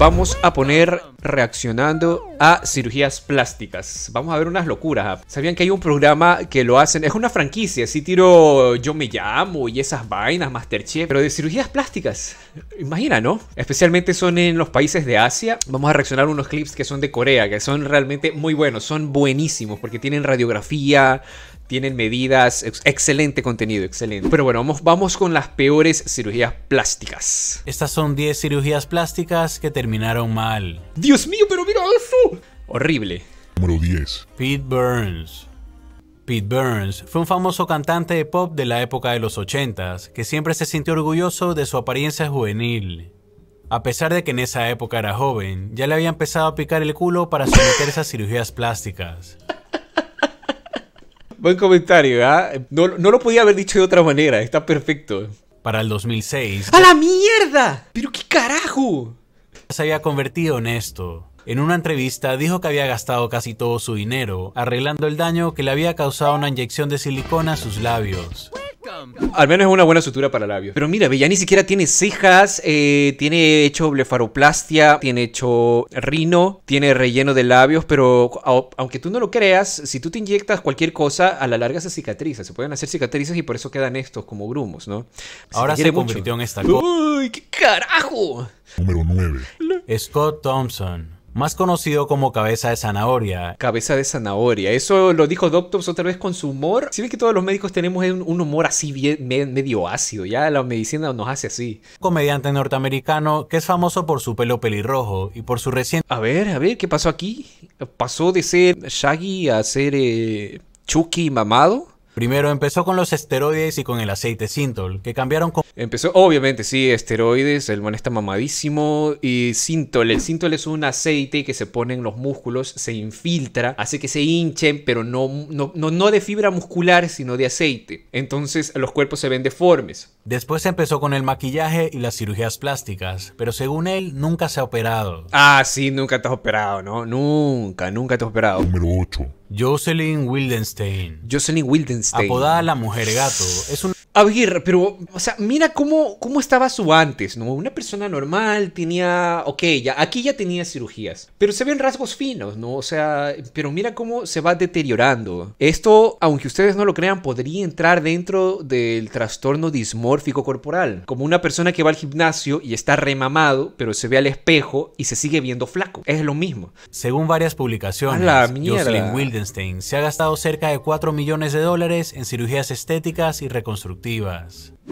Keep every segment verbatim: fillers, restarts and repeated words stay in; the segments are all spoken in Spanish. vamos a poner reaccionando a cirugías plásticas. Vamos a ver unas locuras. ¿Sabían que hay un programa que lo hacen? Es una franquicia, sí tiro Yo Me Llamo y esas vainas, MasterChef, pero de cirugías plásticas. Imagina, ¿no? Especialmente son en los países de Asia. Vamos a reaccionar a unos clips que son de Corea, que son realmente muy buenos, son buenísimos porque tienen radiografía, tienen medidas, ex excelente contenido, excelente. Pero bueno, vamos, vamos con las peores cirugías plásticas. Estas son diez cirugías plásticas que terminaron mal. ¡Dios mío, pero mira eso! Horrible. Número diez. Pete Burns. Pete Burns fue un famoso cantante de pop de la época de los ochentas, que siempre se sintió orgulloso de su apariencia juvenil. A pesar de que en esa época era joven, ya le había empezado a picar el culo para someterse a cirugías plásticas. Buen comentario, ¿eh? No, no lo podía haber dicho de otra manera, está perfecto. Para el dos mil seis... ¡A la mierda! ¡Pero qué carajo! Se había convertido en esto. En una entrevista dijo que había gastado casi todo su dinero arreglando el daño que le había causado una inyección de silicona a sus labios. Al menos es una buena sutura para labios. Pero mira, ya ni siquiera tiene cejas, eh, tiene hecho blefaroplastia, tiene hecho rino, tiene relleno de labios. Pero a, aunque tú no lo creas, si tú te inyectas cualquier cosa, a la larga se cicatriza. Se pueden hacer cicatrices y por eso quedan estos como grumos, ¿no? Se Ahora se convirtió en esta cosa. ¡Uy, qué carajo! Número nueve. Scott Thompson, más conocido como Cabeza de Zanahoria. Cabeza de Zanahoria, eso lo dijo Doctor otra vez con su humor. Si ven que todos los médicos tenemos un, un humor así bien, me, medio ácido, ya la medicina nos hace así. Comediante norteamericano que es famoso por su pelo pelirrojo y por su reciente... A ver, a ver, ¿qué pasó aquí? Pasó de ser Shaggy a ser eh, Chucky mamado. Primero empezó con los esteroides y con el aceite Sintol, que cambiaron con... Empezó, obviamente, sí, esteroides, el man está mamadísimo, y Sintol. El Sintol es un aceite que se pone en los músculos, se infiltra, hace que se hinchen, pero no, no, no, no de fibra muscular, sino de aceite. Entonces los cuerpos se ven deformes. Después empezó con el maquillaje y las cirugías plásticas, pero según él, nunca se ha operado. Ah, sí, nunca te has operado, ¿no? Nunca, nunca te has operado. Número ocho. Jocelyn Wildenstein. Jocelyn Wildenstein. Apodada la Mujer Gato. Es un... A ver, pero, o sea, mira cómo, cómo estaba su antes, ¿no? Una persona normal tenía, ok, ya, aquí ya tenía cirugías, pero se ven rasgos finos, ¿no? O sea, pero mira cómo se va deteriorando. Esto, aunque ustedes no lo crean, podría entrar dentro del trastorno dismórfico corporal. Como una persona que va al gimnasio y está remamado, pero se ve al espejo y se sigue viendo flaco. Es lo mismo. Según varias publicaciones, Jocelyn Wildenstein se ha gastado cerca de cuatro millones de dólares en cirugías estéticas y reconstructivas.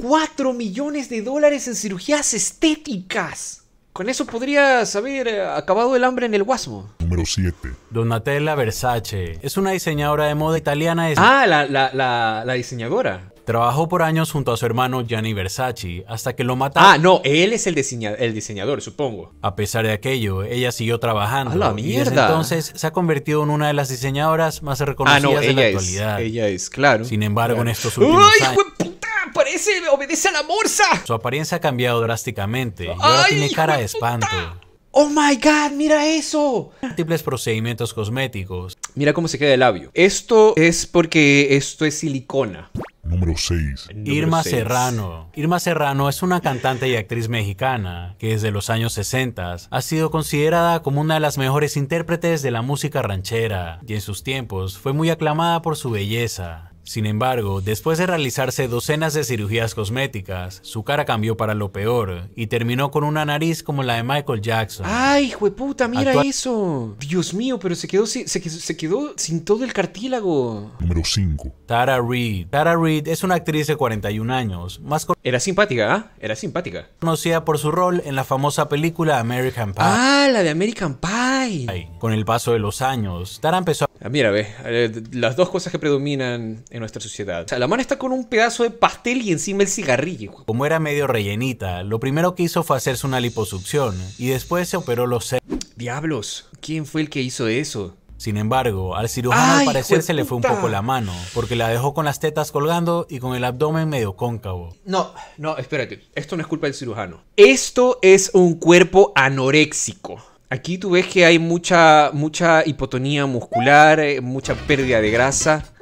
cuatro millones de dólares en cirugías estéticas. Con eso podrías haber acabado el hambre en el Guasmo. Número siete. Donatella Versace. Es una diseñadora de moda italiana. Es... Ah, la, la, la, la diseñadora. Trabajó por años junto a su hermano Gianni Versace hasta que lo mataron. Ah, no, él es el, diseña el diseñador, supongo. A pesar de aquello, ella siguió trabajando. ¡A la mierda! Y desde entonces se ha convertido en una de las diseñadoras más reconocidas ah, no, de la actualidad. Es, ella es, claro. Sin embargo, claro. En estos últimos ¡Ay, años... puta! ¡Parece, obedece a la morsa! Su apariencia ha cambiado drásticamente. Y ahora tiene cara de espanto. Puta. ¡Oh my God! ¡Mira eso! Múltiples procedimientos cosméticos. Mira cómo se queda el labio. Esto es porque esto es silicona. Número seis. Irma Serrano. Irma Serrano es una cantante y actriz mexicana que desde los años sesenta ha sido considerada como una de las mejores intérpretes de la música ranchera y en sus tiempos fue muy aclamada por su belleza. Sin embargo, después de realizarse docenas de cirugías cosméticas, su cara cambió para lo peor y terminó con una nariz como la de Michael Jackson. ¡Ay, jueputa! ¡Mira Actual... eso! Dios mío, pero se quedó, sin, se, se quedó sin todo el cartílago. Número cinco. Tara Reid. Tara Reid es una actriz de cuarenta y un años. Más con... Era simpática, ¿ah? ¿eh? Era simpática. Conocida por su rol en la famosa película American Pie. ¡Ah, la de American Pie! Ay, con el paso de los años, Tara empezó a... Ah, mira, ve, las dos cosas que predominan... en nuestra sociedad. O sea, la mano está con un pedazo de pastel y encima el cigarrillo. Como era medio rellenita, lo primero que hizo fue hacerse una liposucción y después se operó los senos. ¡Diablos! ¿Quién fue el que hizo eso? Sin embargo, al cirujano al parecer se le fue un poco la mano, porque la dejó con las tetas colgando y con el abdomen medio cóncavo. No, no, espérate. Esto no es culpa del cirujano. Esto es un cuerpo anoréxico. Aquí tú ves que hay mucha, mucha hipotonía muscular, mucha pérdida de grasa.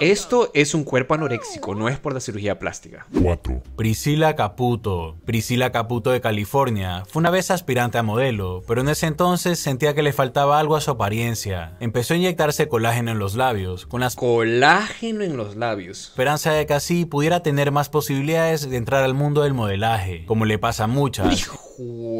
Esto es un cuerpo anoréxico, no es por la cirugía plástica. cuatro. Priscila Caputo. Priscila Caputo de California fue una vez aspirante a modelo, pero en ese entonces sentía que le faltaba algo a su apariencia. Empezó a inyectarse colágeno en los labios, con las colágeno en los labios. esperanza de que así pudiera tener más posibilidades de entrar al mundo del modelaje, como le pasa a muchas. ¡Hijo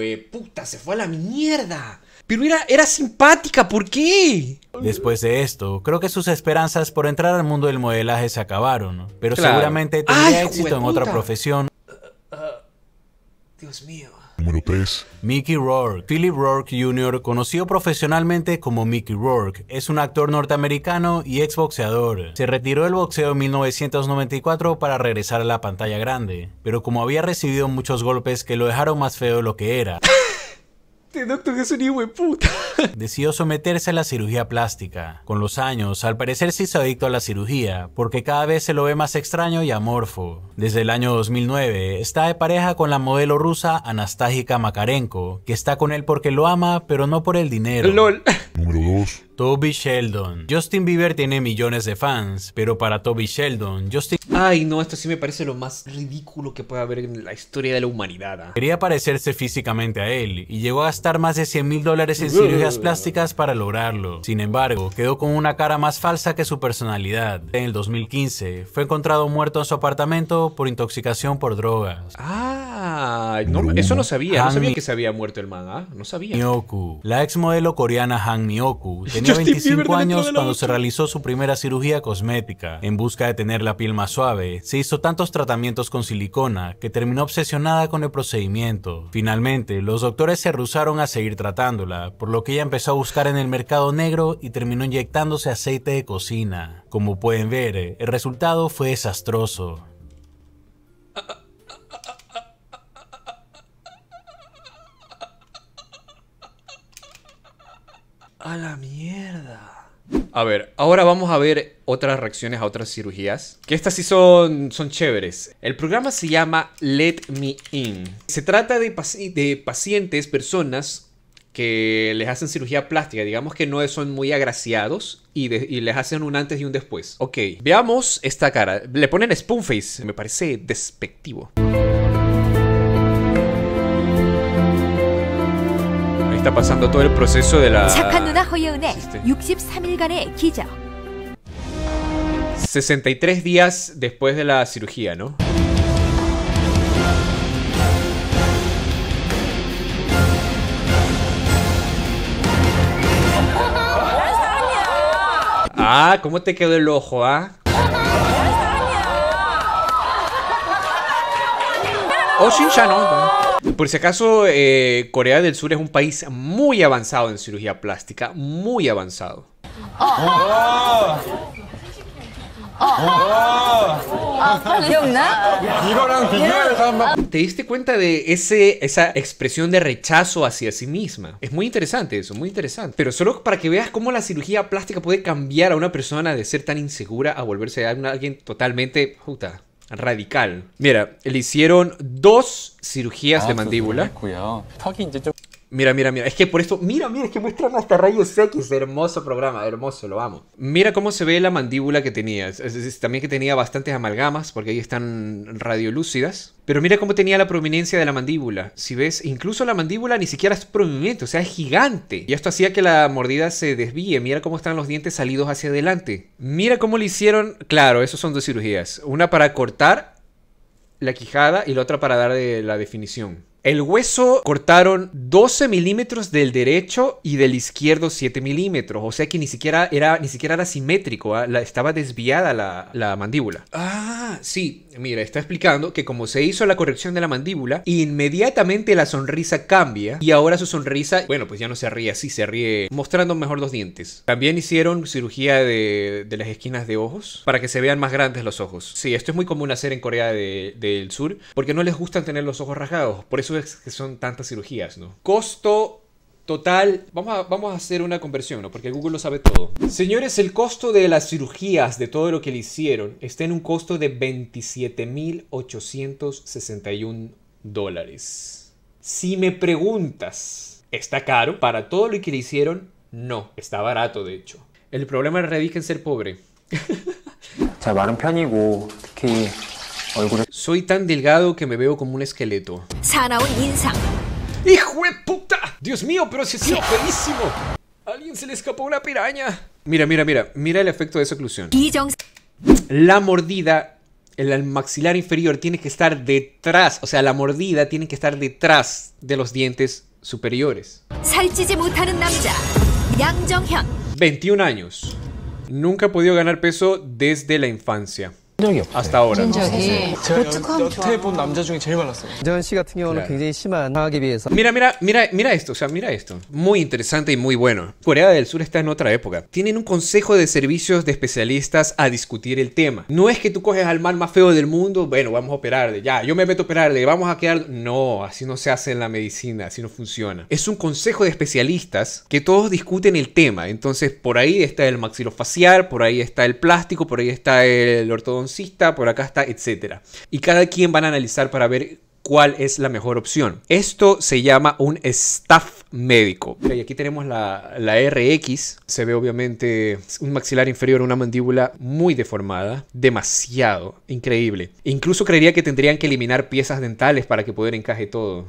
de puta! ¡Se fue a la mierda! Pero era, era simpática, ¿por qué? Después de esto, creo que sus esperanzas por entrar al mundo del modelaje se acabaron, pero claro. seguramente tendría Ay, éxito en otra profesión. Uh, uh, Dios mío. Número tres. Mickey Rourke. Philip Rourke junior, conocido profesionalmente como Mickey Rourke, es un actor norteamericano y exboxeador. Se retiró del boxeo en mil novecientos noventa y cuatro para regresar a la pantalla grande, pero como había recibido muchos golpes que lo dejaron más feo de lo que era, Este doctor es un hijo de puta. decidió someterse a la cirugía plástica. Con los años, al parecer se hizo adicto a la cirugía, porque cada vez se lo ve más extraño y amorfo. Desde el año dos mil nueve, está de pareja con la modelo rusa Anastasia Makarenko, que está con él porque lo ama, pero no por el dinero. LOL. Número dos. Toby Sheldon. Justin Bieber tiene millones de fans, pero para Toby Sheldon, Justin... Ay, no, esto sí me parece lo más ridículo que puede haber en la historia de la humanidad. ¿eh? Quería parecerse físicamente a él, y llegó a gastar más de cien mil dólares en cirugías plásticas para lograrlo. Sin embargo, quedó con una cara más falsa que su personalidad. En el dos mil quince, fue encontrado muerto en su apartamento por intoxicación por drogas. Ah, no, eso no sabía, Han no sabía que se había muerto el man, ¿ah? no sabía. Mioku. La ex modelo coreana Han Mioku tenía veinticinco años cuando se realizó su primera cirugía cosmética. En busca de tener la piel más suave, se hizo tantos tratamientos con silicona que terminó obsesionada con el procedimiento. Finalmente, los doctores se rehusaron a seguir tratándola, por lo que ella empezó a buscar en el mercado negro y terminó inyectándose aceite de cocina. Como pueden ver, el resultado fue desastroso. A la mierda. A ver, ahora vamos a ver otras reacciones a otras cirugías, que estas sí son, son chéveres. El programa se llama Let Me In. Se trata de, paci de pacientes, personas que les hacen cirugía plástica. Digamos que no son muy agraciados y, de y les hacen un antes y un después. Ok, veamos esta cara. Le ponen spoon face. Me parece despectivo. Está pasando todo el proceso de la... sesenta y tres días después de la cirugía, ¿no? Ah, ¿cómo te quedó el ojo, ah? Oh, Shin-chan, ¿no? Por si acaso, eh, Corea del Sur es un país muy avanzado en cirugía plástica, muy avanzado. ¡Oh! ¿Te diste cuenta de ese, esa expresión de rechazo hacia sí misma? Es muy interesante eso, muy interesante. Pero solo para que veas cómo la cirugía plástica puede cambiar a una persona de ser tan insegura a volverse a alguien totalmente... puta. Radical. Mira, le hicieron dos cirugías ah, de mandíbula. Cuidado. Mira, mira, mira. Es que por esto... Mira, mira, es que muestran hasta rayos equis. Hermoso programa, hermoso, lo amo. Mira cómo se ve la mandíbula que tenía. Es, es, también que tenía bastantes amalgamas, porque ahí están radiolúcidas. Pero mira cómo tenía la prominencia de la mandíbula. Si ves, incluso la mandíbula ni siquiera es prominente, o sea, es gigante. Y esto hacía que la mordida se desvíe. Mira cómo están los dientes salidos hacia adelante. Mira cómo le hicieron... Claro, esos son dos cirugías. Una para cortar la quijada y la otra para dar de la definición. El hueso cortaron doce milímetros del derecho y del izquierdo siete milímetros. O sea que ni siquiera era, ni siquiera era simétrico. ¿eh? La, estaba desviada la, la mandíbula. Ah, sí. Mira, está explicando que como se hizo la corrección de la mandíbula, inmediatamente la sonrisa cambia. Y ahora su sonrisa, bueno, pues ya no se ríe así. Se ríe mostrando mejor los dientes. También hicieron cirugía de, de las esquinas de ojos para que se vean más grandes los ojos. Sí, esto es muy común hacer en Corea de, del Sur, porque no les gustan tener los ojos rasgados. Por eso es que son tantas cirugías, ¿no? Costo total. Vamos a, vamos a hacer una conversión, ¿no? Porque Google lo sabe todo. Señores, el costo de las cirugías, de todo lo que le hicieron, está en un costo de veintisiete mil ochocientos sesenta y un dólares. Si me preguntas, ¿está caro? Para todo lo que le hicieron, no. Está barato, de hecho. El problema radica en ser pobre. 잘 마른 편이고 특히 얼굴에 Soy tan delgado que me veo como un esqueleto. 사나운 인상. ¡Hijo de puta! Dios mío, pero se ha sido feísimo. A alguien se le escapó una piraña. Mira, mira, mira, mira el efecto de esa oclusión. La mordida, el maxilar inferior tiene que estar detrás, o sea, la mordida tiene que estar detrás de los dientes superiores. veintiún años. Nunca he podido ganar peso desde la infancia. Hasta ahora. ¿No? Mira, mira, mira, mira esto, o sea, mira esto. Muy interesante y muy bueno. Corea del Sur está en otra época. Tienen un consejo de servicios de especialistas a discutir el tema. No es que tú coges al mal más feo del mundo, bueno, vamos a operarle, ya, yo me meto a operarle, vamos a quedar... No, así no se hace en la medicina, así no funciona. Es un consejo de especialistas que todos discuten el tema. Entonces, por ahí está el maxilofacial, por ahí está el plástico, por ahí está el ortodoncista, por acá está, etcétera. Y cada quien van a analizar para ver cuál es la mejor opción. Esto se llama un staff médico. Y aquí tenemos la, la R X. Se ve obviamente un maxilar inferior, una mandíbula muy deformada. Demasiado. Increíble. Incluso creería que tendrían que eliminar piezas dentales para que poder encaje todo.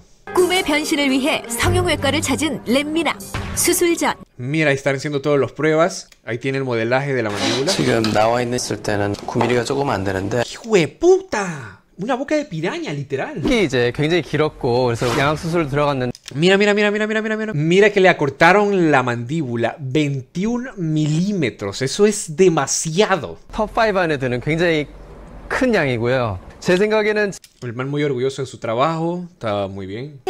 Mira, ahí están haciendo todas las pruebas. Ahí tiene el modelaje de la mandíbula. ¡Hijo de puta! Una boca de piraña, literal. Mira, mira, mira, mira, mira, mira. Mira que le acortaron la mandíbula veintiún milímetros. Eso es demasiado. El man muy orgulloso de su trabajo. Está muy bien.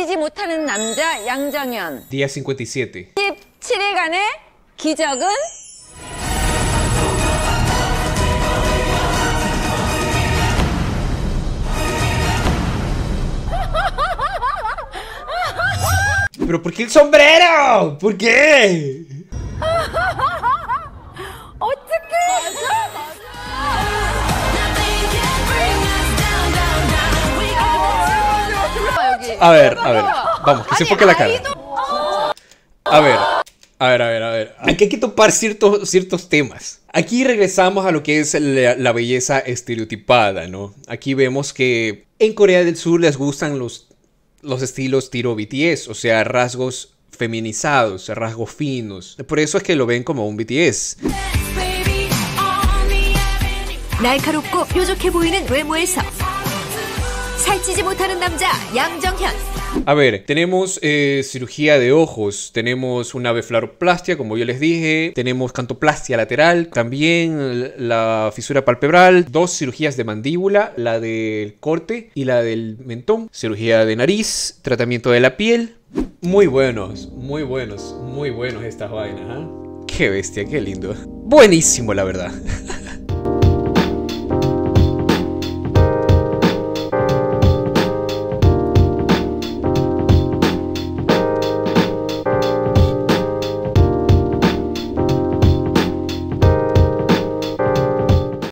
Día cincuenta y siete. ¿Pero por qué el sombrero? ¿Por qué? A ver, a ver, vamos, que se enfoque la cara. A ver, a ver, a ver, a ver. Aquí hay que topar ciertos, ciertos temas. Aquí regresamos a lo que es la, la belleza estereotipada, ¿no? Aquí vemos que en Corea del Sur les gustan los... los estilos tiro B T S, o sea, rasgos feminizados, rasgos finos. Por eso es que lo ven como un B T S. A ver, tenemos eh, cirugía de ojos, tenemos una blefaroplastia, como yo les dije, tenemos cantoplastia lateral, también la fisura palpebral, dos cirugías de mandíbula, la del corte y la del mentón, cirugía de nariz, tratamiento de la piel. Muy buenos, muy buenos, muy buenos estas vainas, ¿eh? Qué bestia, qué lindo. Buenísimo, la verdad.